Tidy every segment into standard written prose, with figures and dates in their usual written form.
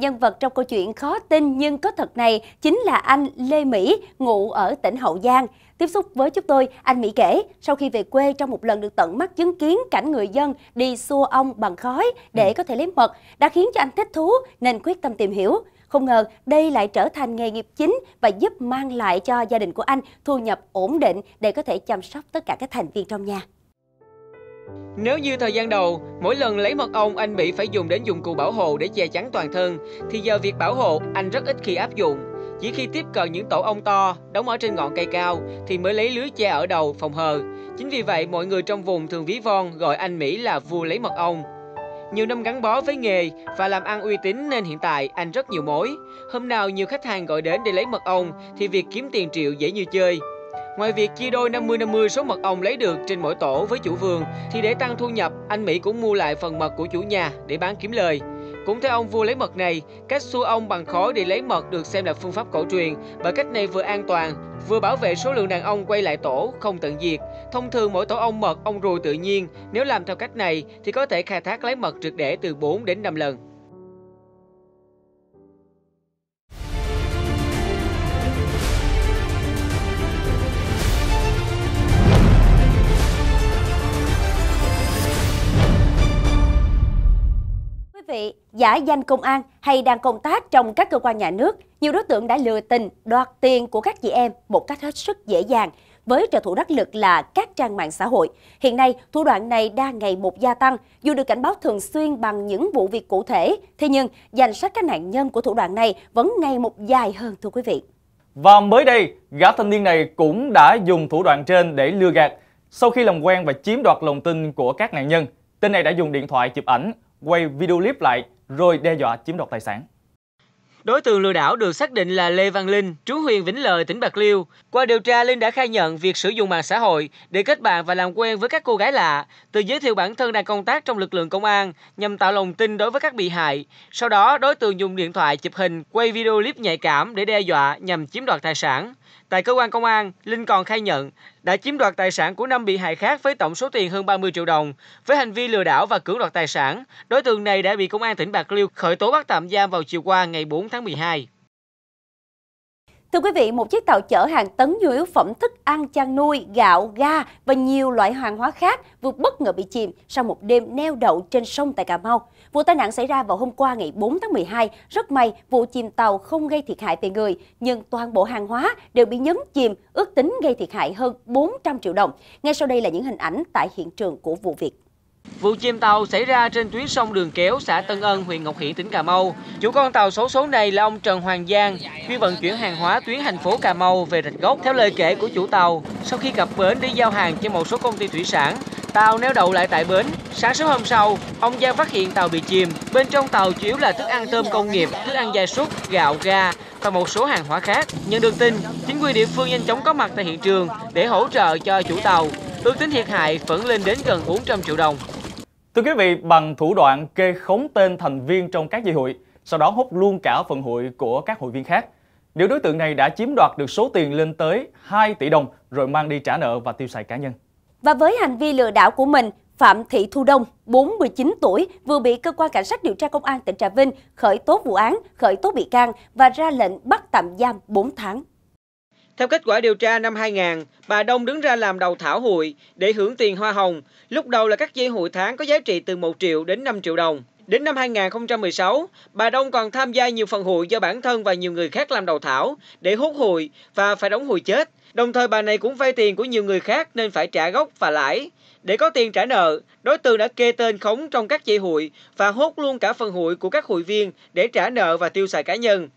Nhân vật trong câu chuyện khó tin nhưng có thật này chính là anh Lê Mỹ, ngụ ở tỉnh Hậu Giang. Tiếp xúc với chúng tôi, anh Mỹ kể, sau khi về quê trong một lần được tận mắt chứng kiến cảnh người dân đi xua ong bằng khói để có thể lấy mật, đã khiến cho anh thích thú nên quyết tâm tìm hiểu. Không ngờ đây lại trở thành nghề nghiệp chính và giúp mang lại cho gia đình của anh thu nhập ổn định để có thể chăm sóc tất cả các thành viên trong nhà. Nếu như thời gian đầu, mỗi lần lấy mật ong anh Mỹ phải dùng đến dụng cụ bảo hộ để che chắn toàn thân, thì giờ việc bảo hộ anh rất ít khi áp dụng. Chỉ khi tiếp cận những tổ ong to, đóng ở trên ngọn cây cao thì mới lấy lưới che ở đầu phòng hờ. Chính vì vậy mọi người trong vùng thường ví von gọi anh Mỹ là vua lấy mật ong. Nhiều năm gắn bó với nghề và làm ăn uy tín nên hiện tại anh rất nhiều mối. Hôm nào nhiều khách hàng gọi đến để lấy mật ong thì việc kiếm tiền triệu dễ như chơi. Ngoài việc chia đôi 50-50 số mật ong lấy được trên mỗi tổ với chủ vườn, thì để tăng thu nhập, anh Mỹ cũng mua lại phần mật của chủ nhà để bán kiếm lời. Cũng theo ông vua lấy mật này, cách xua ong bằng khói để lấy mật được xem là phương pháp cổ truyền, bởi cách này vừa an toàn, vừa bảo vệ số lượng đàn ong quay lại tổ không tận diệt. Thông thường mỗi tổ ong mật ong ruồi tự nhiên, nếu làm theo cách này thì có thể khai thác lấy mật triệt để từ 4 đến 5 lần. Giả danh công an hay đang công tác trong các cơ quan nhà nước, nhiều đối tượng đã lừa tình, đoạt tiền của các chị em một cách hết sức dễ dàng, với trợ thủ đắc lực là các trang mạng xã hội. Hiện nay, thủ đoạn này đang ngày một gia tăng, dù được cảnh báo thường xuyên bằng những vụ việc cụ thể, thế nhưng danh sách các nạn nhân của thủ đoạn này vẫn ngày một dài hơn, thưa quý vị. Và mới đây, gã thanh niên này cũng đã dùng thủ đoạn trên để lừa gạt. Sau khi làm quen và chiếm đoạt lòng tin của các nạn nhân, tên này đã dùng điện thoại chụp ảnh, quay video clip lại rồi đe dọa chiếm đoạt tài sản. Đối tượng lừa đảo được xác định là Lê Văn Linh, trú huyện Vĩnh Lợi, tỉnh Bạc Liêu. Qua điều tra, Linh đã khai nhận việc sử dụng mạng xã hội để kết bạn và làm quen với các cô gái lạ, tự giới thiệu bản thân đang công tác trong lực lượng công an nhằm tạo lòng tin đối với các bị hại. Sau đó, đối tượng dùng điện thoại chụp hình, quay video clip nhạy cảm để đe dọa nhằm chiếm đoạt tài sản. Tại cơ quan công an, Linh còn khai nhận đã chiếm đoạt tài sản của 5 bị hại khác với tổng số tiền hơn 30 triệu đồng. Với hành vi lừa đảo và cưỡng đoạt tài sản, đối tượng này đã bị công an tỉnh Bạc Liêu khởi tố bắt tạm giam vào chiều qua ngày 4 tháng 12. Thưa quý vị, một chiếc tàu chở hàng tấn nhu yếu phẩm thức ăn chăn nuôi, gạo, ga và nhiều loại hàng hóa khác vừa bất ngờ bị chìm sau một đêm neo đậu trên sông tại Cà Mau. Vụ tai nạn xảy ra vào hôm qua ngày 4 tháng 12. Rất may, vụ chìm tàu không gây thiệt hại về người, nhưng toàn bộ hàng hóa đều bị nhấn chìm, ước tính gây thiệt hại hơn 400 triệu đồng. Ngay sau đây là những hình ảnh tại hiện trường của vụ việc. Vụ chìm tàu xảy ra trên tuyến sông Đường Kéo, xã Tân Ân, huyện Ngọc Hiển, tỉnh Cà Mau. Chủ con tàu xấu số này là ông Trần Hoàng Giang, chuyên vận chuyển hàng hóa tuyến thành phố Cà Mau về rạch gốc. Theo lời kể của chủ tàu, sau khi cập bến đi giao hàng cho một số công ty thủy sản, tàu neo đậu lại tại bến. Sáng sớm hôm sau, ông Giang phát hiện tàu bị chìm. Bên trong tàu chủ yếu là thức ăn tôm công nghiệp, thức ăn gia súc, gạo, ga và một số hàng hóa khác. Nhận được tin, chính quyền địa phương nhanh chóng có mặt tại hiện trường để hỗ trợ cho chủ tàu. Ước tính thiệt hại vẫn lên đến gần 400 triệu đồng. Thưa quý vị, bằng thủ đoạn kê khống tên thành viên trong các dây hụi, sau đó hốt luôn cả phần hụi của các hụi viên khác, nếu đối tượng này đã chiếm đoạt được số tiền lên tới 2 tỷ đồng rồi mang đi trả nợ và tiêu xài cá nhân. Và với hành vi lừa đảo của mình, Phạm Thị Thu Đông, 49 tuổi, vừa bị cơ quan cảnh sát điều tra công an tỉnh Trà Vinh khởi tố vụ án, khởi tố bị can và ra lệnh bắt tạm giam 4 tháng. Theo kết quả điều tra năm 2000, bà Đông đứng ra làm đầu thảo hụi để hưởng tiền hoa hồng. Lúc đầu là các dây hụi tháng có giá trị từ 1 triệu đến 5 triệu đồng. Đến năm 2016, bà Đông còn tham gia nhiều phần hụi do bản thân và nhiều người khác làm đầu thảo để hốt hụi và phải đóng hụi chết. Đồng thời bà này cũng vay tiền của nhiều người khác nên phải trả gốc và lãi. Để có tiền trả nợ, đối tượng đã kê tên khống trong các dây hụi và hốt luôn cả phần hụi của các hụi viên để trả nợ và tiêu xài cá nhân.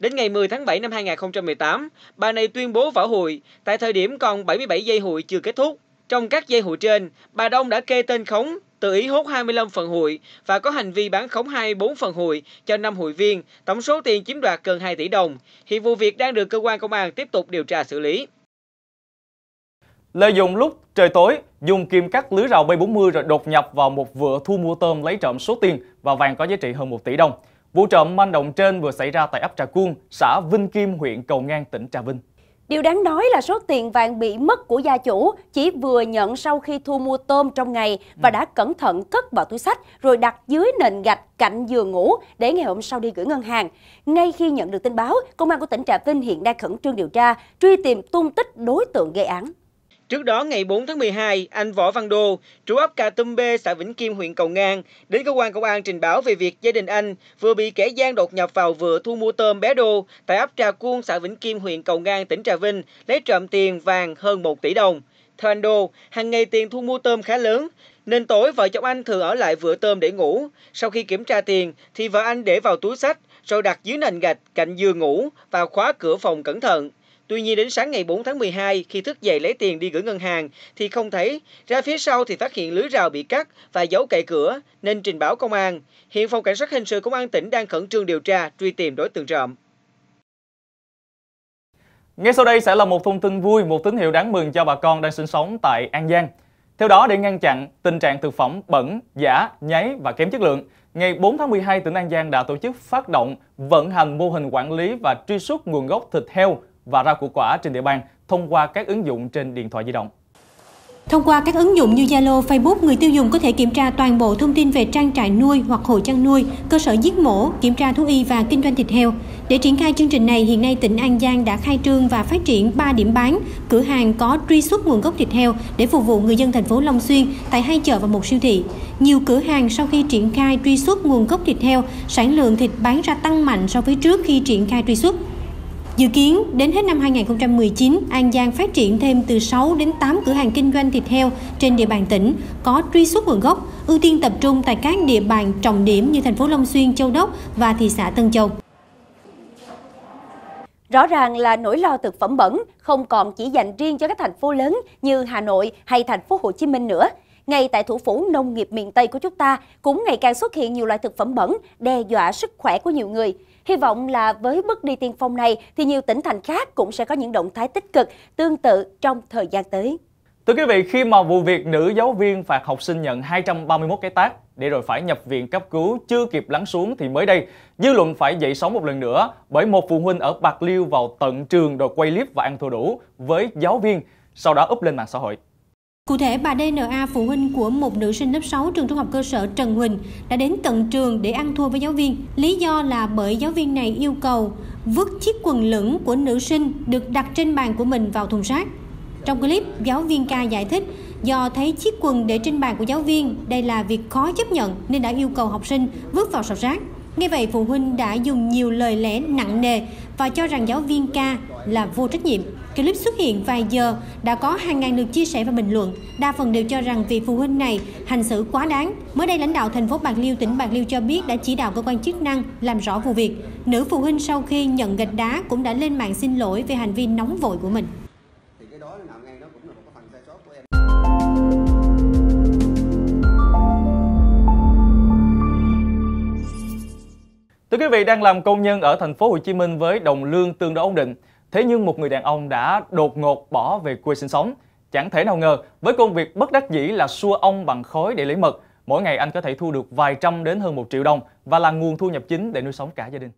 Đến ngày 10 tháng 7 năm 2018, bà này tuyên bố vỡ hụi, tại thời điểm còn 77 dây hụi chưa kết thúc. Trong các dây hụi trên, bà Đông đã kê tên khống, tự ý hốt 25 phần hụi và có hành vi bán khống 24 phần hụi cho 5 hụi viên, tổng số tiền chiếm đoạt gần 2 tỷ đồng. Hiện vụ việc đang được cơ quan công an tiếp tục điều tra xử lý. Lợi dụng lúc trời tối, dùng kim cắt lưới rào B40 rồi đột nhập vào một vựa thu mua tôm lấy trộm số tiền và vàng có giá trị hơn 1 tỷ đồng. Vụ trộm manh động trên vừa xảy ra tại ấp Trà Cuông, xã Vinh Kim, huyện Cầu Ngang, tỉnh Trà Vinh. Điều đáng nói là số tiền vàng bị mất của gia chủ chỉ vừa nhận sau khi thu mua tôm trong ngày và đã cẩn thận cất vào túi xách rồi đặt dưới nền gạch cạnh giường ngủ để ngày hôm sau đi gửi ngân hàng. Ngay khi nhận được tin báo, công an của tỉnh Trà Vinh hiện đang khẩn trương điều tra, truy tìm tung tích đối tượng gây án. Trước đó, ngày 4 tháng 12, anh Võ Văn Đô, trú ấp Cà Tum B, xã Vĩnh Kim, huyện Cầu Ngang, đến cơ quan công an trình báo về việc gia đình anh vừa bị kẻ gian đột nhập vào vừa thu mua tôm bé Đô tại ấp Trà Cuông, xã Vĩnh Kim, huyện Cầu Ngang, tỉnh Trà Vinh, lấy trộm tiền vàng hơn 1 tỷ đồng. Theo anh Đô, hàng ngày tiền thu mua tôm khá lớn, nên tối vợ chồng anh thường ở lại vựa tôm để ngủ. Sau khi kiểm tra tiền, thì vợ anh để vào túi xách, rồi đặt dưới nền gạch cạnh giường ngủ và khóa cửa phòng cẩn thận. Tuy nhiên đến sáng ngày 4 tháng 12, khi thức dậy lấy tiền đi gửi ngân hàng thì không thấy, ra phía sau thì phát hiện lưới rào bị cắt và dấu cậy cửa nên trình báo công an. Hiện phòng cảnh sát hình sự công an tỉnh đang khẩn trương điều tra, truy tìm đối tượng trộm. Ngay sau đây sẽ là một thông tin vui, một tín hiệu đáng mừng cho bà con đang sinh sống tại An Giang. Theo đó, để ngăn chặn tình trạng thực phẩm bẩn, giả, nhái và kém chất lượng, ngày 4 tháng 12 tỉnh An Giang đã tổ chức phát động vận hành mô hình quản lý và truy xuất nguồn gốc thịt heo và rau củ quả trên địa bàn thông qua các ứng dụng trên điện thoại di động. Thông qua các ứng dụng như Zalo, Facebook, người tiêu dùng có thể kiểm tra toàn bộ thông tin về trang trại nuôi hoặc hộ chăn nuôi, cơ sở giết mổ, kiểm tra thú y và kinh doanh thịt heo. Để triển khai chương trình này, hiện nay tỉnh An Giang đã khai trương và phát triển 3 điểm bán, cửa hàng có truy xuất nguồn gốc thịt heo để phục vụ người dân thành phố Long Xuyên tại 2 chợ và 1 siêu thị. Nhiều cửa hàng sau khi triển khai truy xuất nguồn gốc thịt heo, sản lượng thịt bán ra tăng mạnh so với trước khi triển khai truy xuất. Dự kiến, đến hết năm 2019, An Giang phát triển thêm từ 6 đến 8 cửa hàng kinh doanh thịt heo trên địa bàn tỉnh, có truy xuất nguồn gốc, ưu tiên tập trung tại các địa bàn trọng điểm như thành phố Long Xuyên, Châu Đốc và thị xã Tân Châu. Rõ ràng là nỗi lo thực phẩm bẩn không còn chỉ dành riêng cho các thành phố lớn như Hà Nội hay thành phố Hồ Chí Minh nữa. Ngay tại thủ phủ nông nghiệp miền Tây của chúng ta cũng ngày càng xuất hiện nhiều loại thực phẩm bẩn đe dọa sức khỏe của nhiều người. Hy vọng là với bước đi tiên phong này thì nhiều tỉnh thành khác cũng sẽ có những động thái tích cực tương tự trong thời gian tới. Thưa quý vị, khi mà vụ việc nữ giáo viên phạt học sinh nhận 231 cái tát để rồi phải nhập viện cấp cứu chưa kịp lắng xuống thì mới đây, dư luận phải dậy sóng một lần nữa bởi một phụ huynh ở Bạc Liêu vào tận trường rồi quay clip và ăn thua đủ với giáo viên, sau đó up lên mạng xã hội. Cụ thể, bà DNA, phụ huynh của một nữ sinh lớp 6 trường trung học cơ sở Trần Huỳnh đã đến tận trường để ăn thua với giáo viên. Lý do là bởi giáo viên này yêu cầu vứt chiếc quần lửng của nữ sinh được đặt trên bàn của mình vào thùng rác. Trong clip, giáo viên K giải thích do thấy chiếc quần để trên bàn của giáo viên, đây là việc khó chấp nhận nên đã yêu cầu học sinh vứt vào sọt rác. Nghe vậy, phụ huynh đã dùng nhiều lời lẽ nặng nề và cho rằng giáo viên K là vô trách nhiệm. Clip xuất hiện vài giờ đã có hàng ngàn lượt chia sẻ và bình luận, đa phần đều cho rằng vị phụ huynh này hành xử quá đáng. Mới đây, lãnh đạo thành phố Bạc Liêu, tỉnh Bạc Liêu cho biết đã chỉ đạo cơ quan chức năng làm rõ vụ việc. Nữ phụ huynh sau khi nhận gạch đá cũng đã lên mạng xin lỗi về hành vi nóng vội của mình. Thưa quý vị, đang làm công nhân ở thành phố Hồ Chí Minh với đồng lương tương đối ổn định. Thế nhưng một người đàn ông đã đột ngột bỏ về quê sinh sống. Chẳng thể nào ngờ, với công việc bất đắc dĩ là xua ong bằng khói để lấy mật, mỗi ngày anh có thể thu được vài trăm đến hơn 1 triệu đồng và là nguồn thu nhập chính để nuôi sống cả gia đình.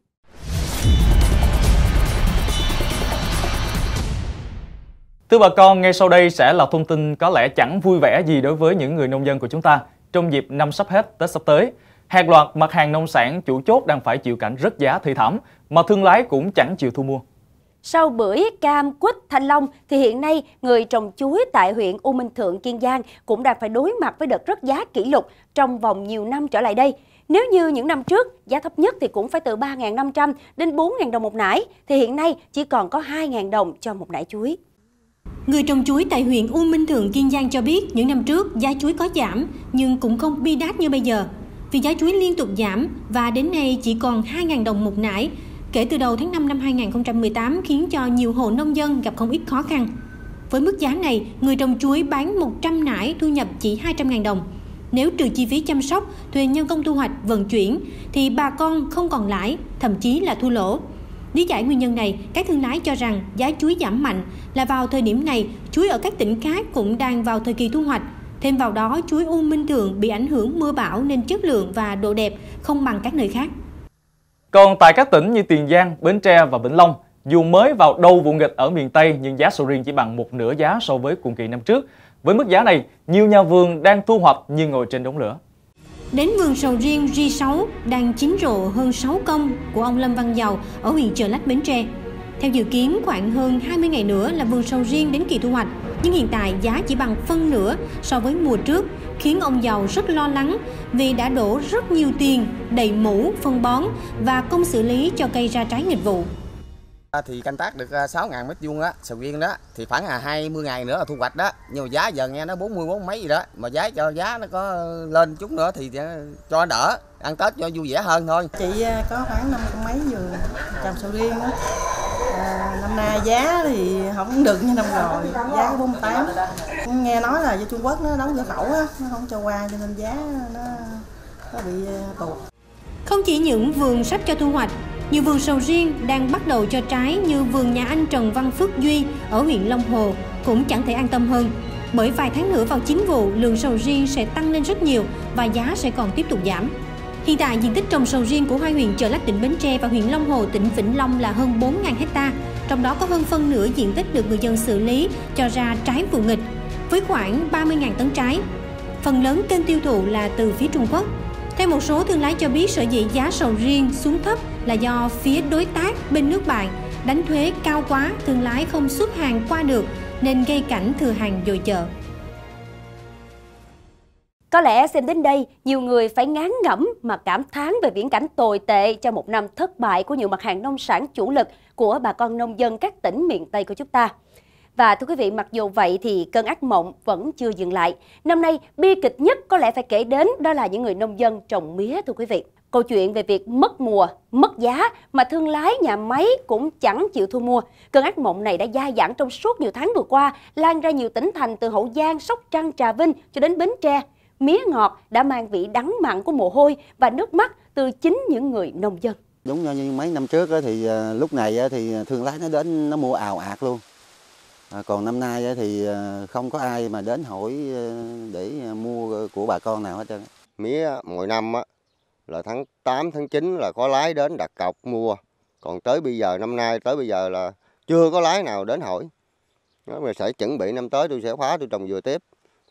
Thưa bà con, ngay sau đây sẽ là thông tin có lẽ chẳng vui vẻ gì đối với những người nông dân của chúng ta trong dịp năm sắp hết, Tết sắp tới. Hàng loạt mặt hàng nông sản chủ chốt đang phải chịu cảnh rớt giá thê thảm mà thương lái cũng chẳng chịu thu mua. Sau bưởi, cam, quýt, thanh long thì hiện nay người trồng chuối tại huyện U Minh Thượng, Kiên Giang cũng đang phải đối mặt với đợt rớt giá kỷ lục trong vòng nhiều năm trở lại đây. Nếu như những năm trước, giá thấp nhất thì cũng phải từ 3.500 đến 4.000 đồng một nải, thì hiện nay chỉ còn có 2.000 đồng cho một nải chuối. Người trồng chuối tại huyện U Minh Thượng, Kiên Giang cho biết những năm trước giá chuối có giảm nhưng cũng không bi đát như bây giờ. Vì giá chuối liên tục giảm và đến nay chỉ còn 2.000 đồng một nải, kể từ đầu tháng 5 năm 2018 khiến cho nhiều hộ nông dân gặp không ít khó khăn. Với mức giá này, người trồng chuối bán 100 nải thu nhập chỉ 200.000 đồng. Nếu trừ chi phí chăm sóc, thuê nhân công thu hoạch, vận chuyển thì bà con không còn lãi, thậm chí là thua lỗ. Lý giải nguyên nhân này, các thương lái cho rằng giá chuối giảm mạnh là vào thời điểm này, chuối ở các tỉnh khác cũng đang vào thời kỳ thu hoạch. Thêm vào đó, chuối U Minh Thượng bị ảnh hưởng mưa bão nên chất lượng và độ đẹp không bằng các nơi khác. Còn tại các tỉnh như Tiền Giang, Bến Tre và Vĩnh Long, Dù mới vào đầu vụ nghịch ở miền Tây nhưng giá sầu riêng chỉ bằng một nửa giá so với cùng kỳ năm trước. Với mức giá này, nhiều nhà vườn đang thu hoạch như ngồi trên đống lửa. Đến vườn sầu riêng G6 đang chín rộ hơn 6 công của ông Lâm Văn Dầu ở huyện Chợ Lách, Bến Tre. Theo dự kiến khoảng hơn 20 ngày nữa là vườn sầu riêng đến kỳ thu hoạch, nhưng hiện tại giá chỉ bằng phân nửa so với mùa trước, khiến ông Dầu rất lo lắng vì đã đổ rất nhiều tiền đầy mũ, phân bón và công xử lý cho cây ra trái nghịch vụ. Thì canh tác được 6.000 mét vuông đó, sầu riêng đó thì khoảng 20 ngày nữa là thu hoạch đó, nhưng mà giá giờ nghe nó 40 mấy gì đó, mà giá nó có lên chút nữa thì cho đỡ, ăn Tết cho vui vẻ hơn thôi. Chị có khoảng 50 mấy vườn trồng sầu riêng đó. Năm nay giá thì không được như năm rồi, giá có 48. Nghe nói là do Trung Quốc nó đóng cửa khẩu đó, nó không cho qua cho nên giá nó bị tụt. Không chỉ những vườn sắp cho thu hoạch, nhiều vườn sầu riêng đang bắt đầu cho trái như vườn nhà anh Trần Văn Phước Duy ở huyện Long Hồ cũng chẳng thể an tâm hơn. Bởi vài tháng nữa vào chính vụ, lượng sầu riêng sẽ tăng lên rất nhiều và giá sẽ còn tiếp tục giảm. Hiện tại, diện tích trồng sầu riêng của hai huyện Chợ Lách tỉnh Bến Tre và huyện Long Hồ tỉnh Vĩnh Long là hơn 4.000 hecta, trong đó có hơn phân nửa diện tích được người dân xử lý cho ra trái vụ nghịch, với khoảng 30.000 tấn trái. Phần lớn kênh tiêu thụ là từ phía Trung Quốc. Theo một số thương lái cho biết, sở dĩ giá sầu riêng xuống thấp là do phía đối tác bên nước bạn đánh thuế cao quá, thương lái không xuất hàng qua được nên gây cảnh thừa hàng dồi chợ. Có lẽ xem đến đây, nhiều người phải ngán ngẩm mà cảm thán về viễn cảnh tồi tệ cho một năm thất bại của nhiều mặt hàng nông sản chủ lực của bà con nông dân các tỉnh miền Tây của chúng ta. Và thưa quý vị, mặc dù vậy thì cơn ác mộng vẫn chưa dừng lại. Năm nay, bi kịch nhất có lẽ phải kể đến đó là những người nông dân trồng mía thưa quý vị. Câu chuyện về việc mất mùa, mất giá mà thương lái nhà máy cũng chẳng chịu thu mua. Cơn ác mộng này đã dai dẳng trong suốt nhiều tháng vừa qua, lan ra nhiều tỉnh thành từ Hậu Giang, Sóc Trăng, Trà Vinh cho đến Bến Tre. Mía ngọt đã mang vị đắng mặn của mồ hôi và nước mắt từ chính những người nông dân. Đúng như mấy năm trước thì lúc này thì thương lái nó đến nó mua ào ạt luôn. Còn năm nay thì không có ai mà đến hỏi để mua của bà con nào hết trơn. Mía mỗi năm là tháng 8, tháng 9 là có lái đến đặt cọc mua. Còn tới bây giờ, năm nay tới bây giờ là chưa có lái nào đến hỏi. Mình sẽ chuẩn bị năm tới tôi sẽ khóa, tôi trồng dừa tiếp.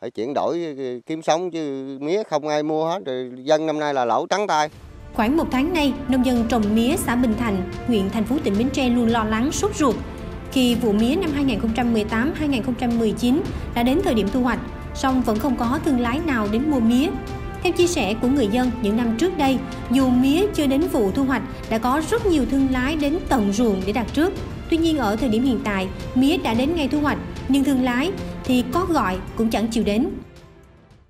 Phải chuyển đổi kiếm sống chứ mía không ai mua hết. Rồi dân năm nay là lỗ trắng tay. Khoảng một tháng nay, nông dân trồng mía xã Bình Thành, huyện Thành Phú, tỉnh Bến Tre luôn lo lắng, sốt ruột. Khi vụ mía năm 2018-2019 đã đến thời điểm thu hoạch, song vẫn không có thương lái nào đến mua mía. Theo chia sẻ của người dân, những năm trước đây, dù mía chưa đến vụ thu hoạch, đã có rất nhiều thương lái đến tận ruộng để đặt trước. Tuy nhiên ở thời điểm hiện tại, mía đã đến ngày thu hoạch, nhưng thương lái thì có gọi cũng chẳng chịu đến.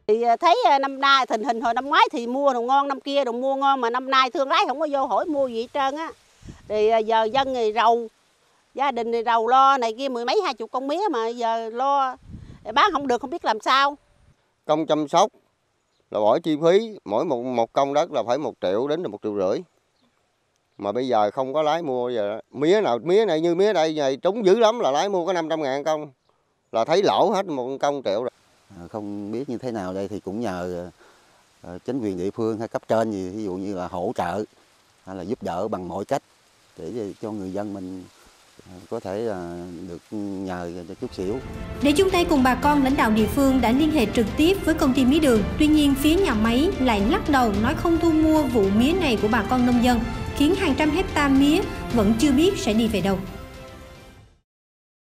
Thì thấy năm nay, tình hình hồi năm ngoái thì mua đồ ngon, năm kia đồ mua ngon, mà năm nay thương lái không có vô hỏi mua gì hết trơn á. Thì giờ dân thì rầu, gia đình thì rầu lo này kia mười mấy 20 con mía mà giờ lo bán không được không biết làm sao. Công chăm sóc là bỏ chi phí mỗi một công đất là phải 1 triệu đến 1,5 triệu. Mà bây giờ không có lái mua giờ mía nào, mía này như mía đây này trúng dữ lắm là lái mua có 500.000 công là thấy lỗ hết 1 triệu rồi. Không biết như thế nào đây thì cũng nhờ chính quyền địa phương hay cấp trên gì, ví dụ như là hỗ trợ hay là giúp đỡ bằng mọi cách để cho người dân mình có thể được nhờ cho chút xíu. Để chung tay cùng bà con, lãnh đạo địa phương đã liên hệ trực tiếp với công ty mía đường. Tuy nhiên phía nhà máy lại lắc đầu nói không thu mua vụ mía này của bà con nông dân, khiến hàng trăm hecta mía vẫn chưa biết sẽ đi về đâu.